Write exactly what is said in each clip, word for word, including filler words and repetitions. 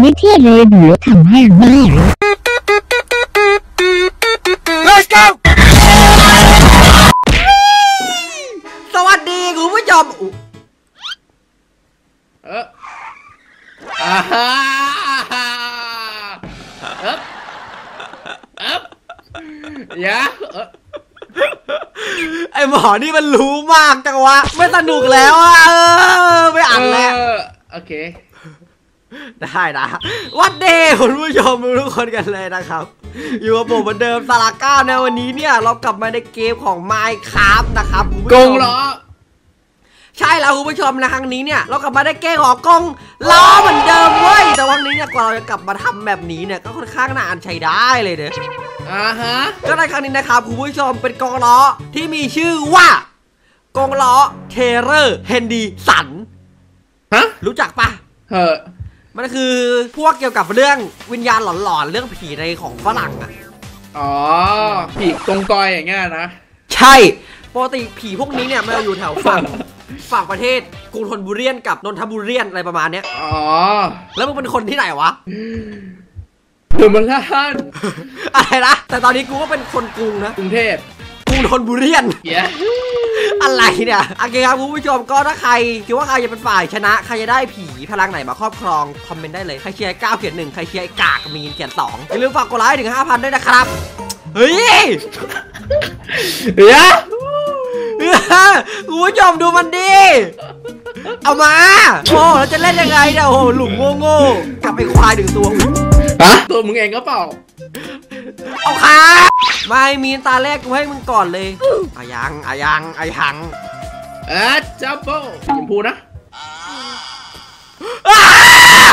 ไม่เที่ยวเลยหรือทำให้แม่ Let's go สวัสดีคุณผู้ชมเอออ่าฮ่าเอ๊บเอ๊บยะเอ๊บไอหมอนี่มันรู้มากจังวะไม่สนุกแล้วอ่ะเออไม่อ่านแล้วโอเคได้นะวันเดย์คุณผู้ชมทุกคนกันเลยนะครับอยู่กับผมเหมือนเดิมสาระก้าวในวันนี้เนี่ยเรากลับมาในเกมของ Minecraft นะครับคุณผู้ชมกงล้อใช่แล้วคุณผู้ชมนะครั้งนี้เนี่ยเรากลับมาได้เกมของกงล้อเหมือนเดิมเว้ยแต่วันนี้เนี่ยกว่าเราจะกลับมาทำแบบนี้เนี่ยก็ค่อนข้างน่าอ่านใช้ได้เลยเนี่ยอ่าฮะก็ในครั้งนี้นะครับคุณผู้ชมเป็นกงล้อที่มีชื่อว่ากงล้อเทเลอร์เฮนดีสันฮะรู้จักปะเออมันคือพวกเกี่ยวกับเรื่องวิญญาณหลอนๆเรื่องผีในของฝรั่งอ่ะอ๋อผีกงกอยอย่างเงี้ยนะใช่ปกติผีพวกนี้เนี่ยมันอยู่แถวฝั่งฝั่งประเทศกรุงธนบุรีกับนนทบุรีอะไรประมาณเนี้ยอ๋อแล้วมึงเป็นคนที่ไหนวะเดือดมันล่าอะไรนะแต่ตอนนี้กูก็เป็นคนกรุงนะกรุงเทพกรุงธนบุรีอะไรเนี่ยโอเคครับคุณผู้ชมก็ถ้าใครคิดว่าใครจะเป็นฝ่ายชนะใครจะได้ผีพลังไหนมาครอบครองคอมเมนต์ได้เลยใครเชียร์เก้าเขียนหนึ่งใครเชียร์กากมีนเขียนสองอย่าลืมฝากกดไลค์ถึง ห้าพัน ด้วยนะครับเฮ้ยเฮ้ยคุณผู้ชมดูมันดิเอามาโอ้เราจะเล่นยังไงเนี่ยโอ้หลุมโง่ๆกลับไปควายถึงตัวฮะตัวมึงเองก็เปล่าเอาค่ะไม่มีตาแรกกูให้มึงก่อนเลยอายังอายังอายังเอ๊ะจับโป้ยิมพูนะ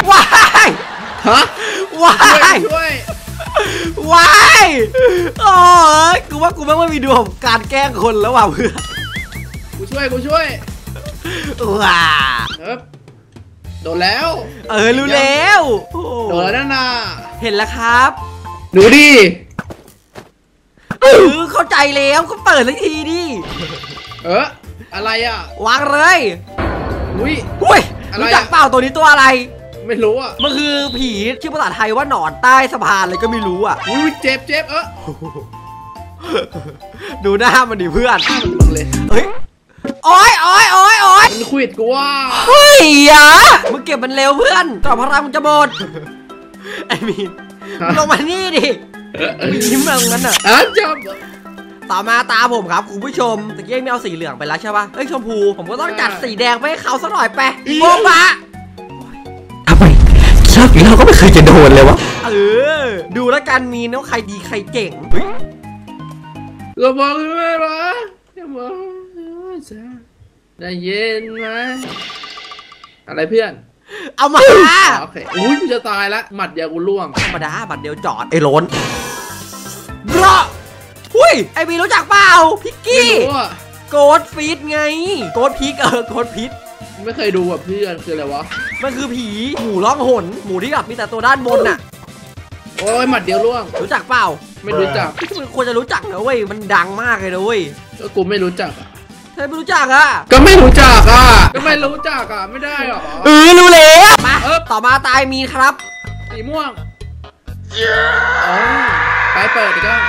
ว้ายฮะว้ายว้ายโอ้ยกูว่ากูแม่งไม่มีดวงการแกล้งคนแล้วว่ะเพื่อนกูช่วยกูช่วยว้าโดนแล้วเออรู้แล้วโดนแล้วนะเห็นแล้วครับดูดิเออเข้าใจแล้วก็เปิดเลยทีดิเอออะไรอ่ะวางเลยอุ้ยอุ้ยรู้จักเปล่าตัวนี้ตัวอะไรไม่รู้อ่ะมันคือผีชื่อภาษาไทยว่าหนอนใต้สะพานเลยก็ไม่รู้อ่ะอุ้ยเจ็บเจ็บเออดูหน้ามันดิเพื่อนหน้ามันมึงเลยเฮ้ยโอ้ยโอ้ยโอ้ยโอ้ยมันควิดกูว่าเฮ้ยอ่ะมึงเก็บมันเร็วเพื่อนต่อพลังมึงจะหมดไอ้มีนลงมานี่ดิยิ้มลงนั้นอ่ะอ้าวจบต่อมาตาผมครับคุณผู้ชมตะกี้ไม่เอาสีเหลืองไปแล้วใช่ป่ะเอ้ยชมพูผมก็ต้องจัดสีแดงไปให้เขาสักหน่อยไปโมบะทำไมชอบเราก็ไม่เคยจะโดนเลยวะเออดูแล้วกันมีน้องใครดีใครเก่งเราบอกใช่ไหมวะอย่าบอกได้เย็นไหมอะไรเพื่อนเอามาโอเคอุ้ยจะตายละหมัดเดียวกูล่วงธรรมดาหมัดเดียวจอดไอ้ล้นเบ้ออุ้ยไอ้บีรู้จักเปล่าพิกกี้โกดฟีดไงโกดพิกเออโกดพิกไม่เคยดูแบบเพื่อนคืออะไรวะมันคือผีหมูร้องหนหมูที่แบบมีแต่ตัวด้านบนน่ะโอ้ยหมัดเดียวล่วงรู้จักเปล่าไม่รู้จักมันควรจะรู้จักนะเว้ยมันดังมากเลยนะเว้ยก็กูไม่รู้จักใครไม่รู้จักอ่ะก็ไม่รู้จักอ่ะก็ไม่รู้จักอ่ะไม่ได้หรอเออรู้เลยมาต่อมาตายมีครับสีม่วงไปเปิดอีกแล้ว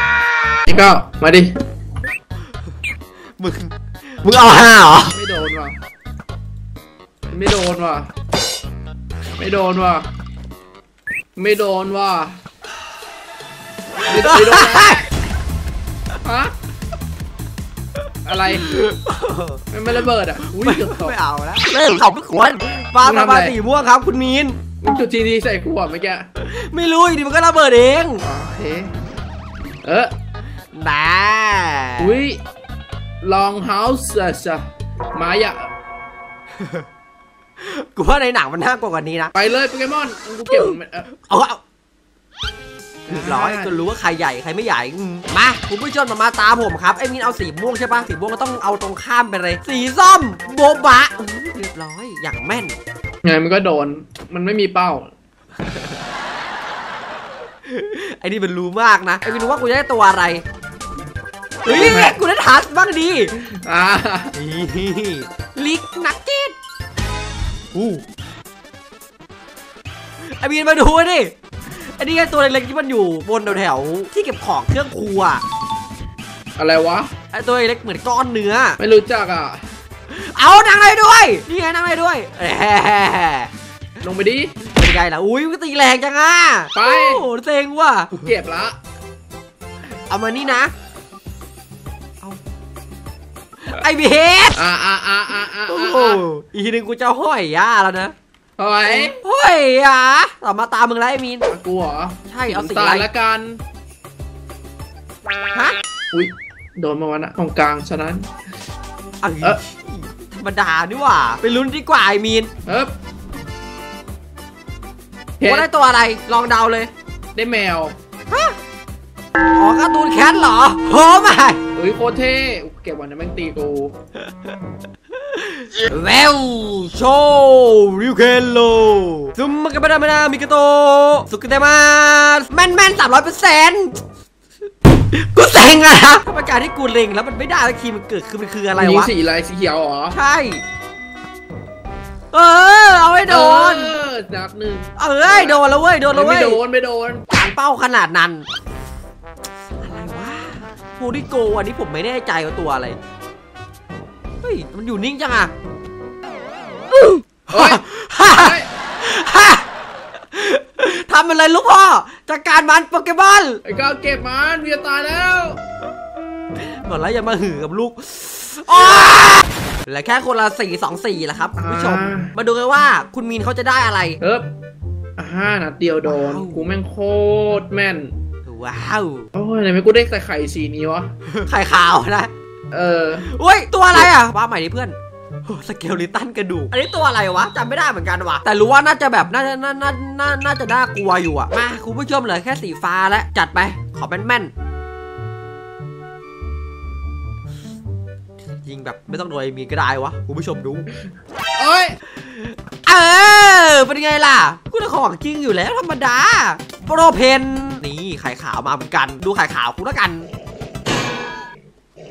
อีกแล้วมาดิมึงมึงเอาห้าหรอไม่โดนว่ะไม่โดนว่ะไม่โดนว่ะไม่โดนว่ะไม่โดนฮะอะไรไม่ระเบิดอ่ะอุ้ยไม่เอาแล้วเล่นสองขวดปลาปลาตีม่วงครับคุณมีนจุดจีดีใส่ขวดเมื่อกี้ไม่รู้ดิมันก็ระเบิดเองเออได้อุ้ยลองเฮาส์จ้ะมายะกูว่าในหนังมันน่ากลัวกว่านี้นะไปเลยโปเกมอนกูเก็บเอาเอาร้อยจนรู้ว่าใครใหญ่ใครไม่ใหญ่มาคุณผู้ชมมาตามผมครับไอ้มีนเอาสีม่วงใช่ปะสีม่วงก็ต้องเอาตรงข้ามไปเลยสีส้มโบบะเรียบร้อยอย่างแม่นไงมันก็โดนมันไม่มีเป้าไอ้นี่มันรู้มากนะไอ้มีนว่ากูจะได้ตัวอะไรเฮ้ยกูได้ทัสบ้างดีอ่าลิกนักเก็ตอู้ ไอบีนมาดูดิอันนี้ไงตัวเล็กๆที่มันอยู่บนแถวที่เก็บของเครื่องครัวอะไรวะไอตัวเล็กเหมือนก้อนเนื้อไม่รู้จักอ่ะเอานางไรด้วยนี่ไงนางไรด้วยลงไปดิเป็นไงล่ะอุ้ยตีแรงจังอ่ะไปโอ้เซ็งว่ะเจ็บละเอามานี่นะเอาไอบีเฮดอ่าอ่าอ่าอ่าอ่าโอ้อีกทีนึงกูจะห้อยย่าแล้วนะห้อยห้อยอ่ะต่อมาตามมึงแล้วไอมีนกูเหรอใช่เอาสีอะไรละกันฮะอุ้ยโดนมาวันนะตรงกลางฉะนั้นเออธรรมดานี่หว่าไปลุ้นดีกว่าไอมีนเออว่าได้ตัวอะไรลองเดาเลยได้แมวฮะอ๋อการ์ตูนแคทเหรอโอ้ไม่เฮ้ยโคตรเท่เก็บวันนั้นแม่งตีกูเวลโชว์ริวเคนโลซุมมากระดามานามิกาโตสุกุเตมาแมนแมนสามร้อยเปอร์เซ็นต์กูเซ็งอะนะธรรมการที่กูเล็งแล้วมันไม่ได้สักทีมันเกิดคือมันคืออะไรวะสีอะไรสีเขียวเหรอใช่เออเอาไว้โดนนักหนึ่งเออโดนแล้วเว้ยโดนแล้วเว้ยไม่โดนไม่โดนต่างเป้าขนาดนั้นอะไรวะฟูดิโกอันนี้ผมไม่แน่ใจว่าตัวอะไรเฮ้ยมันอยู่นิ่งจังอะทำอะไรลูกพ่อจัดการมันโปเกมอนไอ้ก้าวเก็บมันเวียตายแล้วบอกแล้วอย่ามาหือกับลูกและแค่คนละสี่สองสี่แหละครับผู้ชมมาดูกันว่าคุณมีนเขาจะได้อะไรเอ๊บห้านะเตียวโดนกูแม่งโคตรแม่นว้าวโอ้ยไหนไม่กูได้ใส่ไข่สีนี้วะไข่ขาวนะเอออุ้ยตัวอะไรอ่ะว่าใหม่ดิเพื่อนสเกลลิตันกระดูกอันนี้ตัวอะไรวะจำไม่ได้เหมือนกันว่ะแต่รู้ว่าน่าจะแบบน่าจะน่าน่าน่าน่าจะน่ากลัวอยู่อ่ะมาคุณผู้ชมเหลือแค่สีฟ้าและจัดไปขอแม่นแม่นยิงแบบไม่ต้องโดนมีก็ได้วะคุณผู้ชมดูเอ้ยเออเป็นไงล่ะกูจะของจริงอยู่แล้วธรรมดาโปรเพนนี่ไข่ขาวมาเหมือนกันดูไข่ขาวกูแล้วกัน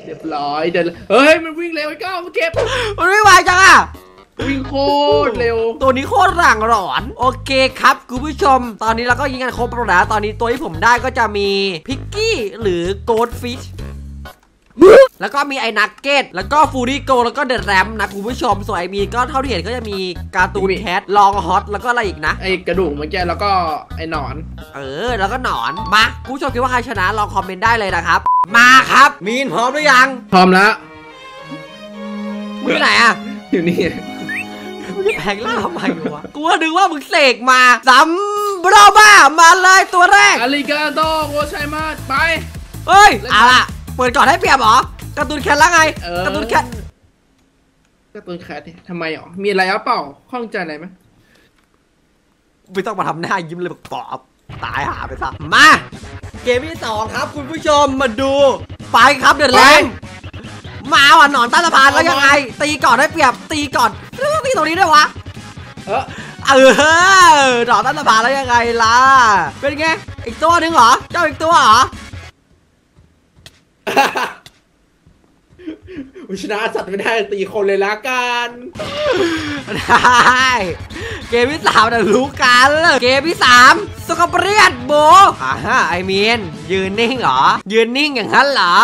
เรียบร้อยเดินเฮ้ยมันวิ่งเร็วไอ้ก้าวมันเก็บมันไม่ไหวจังอะวิ่งโคตรเร็วตัวนี้โคตรหลังหลอนโอเคครับคุณผู้ชมตอนนี้เราก็ยิงกันครบแล้วตอนนี้ตัวที่ผมได้ก็จะมีพิกกี้หรือโกลด์ฟิชแล้วก็มีไอ้นักเก็ตแล้วก็ฟูริโกแล้วก็เดอะแรมนะคุณผู้ชมส่วนไอมีก็เท่าที่เห็นก็จะมีการ์ตูนแคทลองฮอตแล้วก็อะไรอีกนะไอกระดูกเมื่อกี้แล้วก็ไอหนอนเออแล้วก็หนอนมาคุณผู้ชมคิดว่าใครชนะลองคอมเมนต์ได้เลยนะครับมาครับมีนพร้อมหรือยังพร้อมแล้วมึงอยู่ไหนอ่ะอยู่นี่มึงแปลงร่างทำไมวะกูว่านึกว่ามึงเสกมาซัมบราบ้ามาเลยตัวแรกอาริกาโตโกชัยมาไปเฮ้ยเอาล่ะเปิดก่อนให้เปรียบหรอการ์ตูนแคทแล้วไงการ์ตูนแคทการ์ตูนแคททำไมหรอมีอะไรเปล่าข้องใจอะไรไหมไม่ต้องมาทำหน้ายิ้มเลยปอบตายหาไปซะมาเกมที่สองครับคุณผู้ชมมาดูไปครับเดือดแรงมาว่ะหนอนต้านสะพานแล้วยังไงตีก่อนให้เปรียบตีก่อนตีตรงนี้ได้วะเออเออหนอนต้านสะพานแล้วยังไงล่ะเป็นไงอีกตัวนึงเหรอเจ้าอีกตัวเหรอวิชนะสัตว์ไม่ได้ตีคนเลยละกันได้เกมที่สามนะรู้กันเกมที่สามสกปรกโบอ่าฮะไอมีนยืนนิ่งเหรอยืนนิ่งอย่างนั้นเหรอ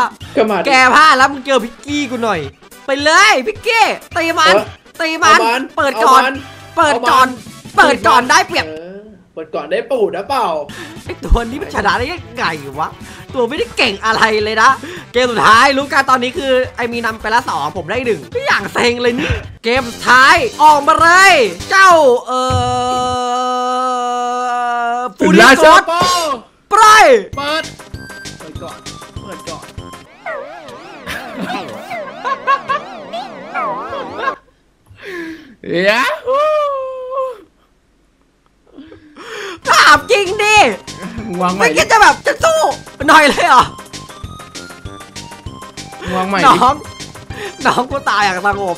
แกผ้าแล้วมึงเจอพิกกี้กูหน่อยไปเลยพิกกี้ตีมันตีมันเปิดก่อนเปิดก่อนเปิดก่อนได้เปรียบเปิดก่อนได้ปูดนะเปล่าไอตัวนี้มันชนะได้ยังไงวะตัวไม่ได้เก่งอะไรเลยนะเกมสุดท้ายรู้กันตอนนี้คือไอมีนำไปละสองผมได้หนึ่งไม่อย่างเซ็งเลยนี่เกมสุดท้ายออกมาเลยเจ้าเอ่อฟูดิโกะปล่อยเปิดเปิดก่อนเปิดก่อนเย้ถามจริงดิไม่คิดจะแบบจะสู้หน่อยเลยเหรอน้องน้องกูตายอย่างสงบ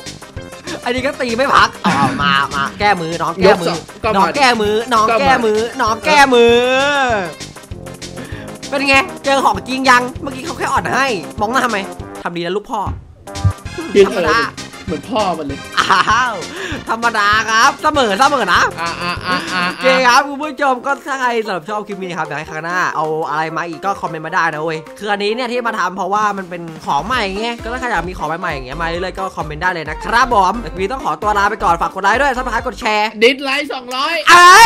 อันนี้ก็ตีไม่พักเอามามาแก้มือน้องแก้มือน้องแก้มือน้องแก้มือน้องแก้มือเป็นไงเจอของจริงยังเมื่อกี้เขาแค่อ่อนให้มองหน้าทำไมทำดีแล้วลูกพ่อธรรมดา เหมือนพ่อมันเลยอ้าวธรรมดาครับเสมอเสมอนะอ่าอ่าอ่าอ่าโอเคครับคุณผู้ชมก็ถ้าใครสำหรับชอบคลิปนี้ครับอยากให้ครั้งหน้าเอาอะไรมาอีกก็คอมเมนต์มาได้นะเว้ยคืออันนี้เนี่ยที่มาทำเพราะว่ามันเป็นของใหม่ไงก็ถ้าใครอยากมีของใหม่ๆอย่างเงี้ยมาเรื่อยๆก็คอมเมนต์ได้เลยนะครับบอมมีต้องขอตัวลาไปก่อนฝากกดไลค์ด้วยซับสไครบ์กดแชร์ดิสไลค์สองร้อย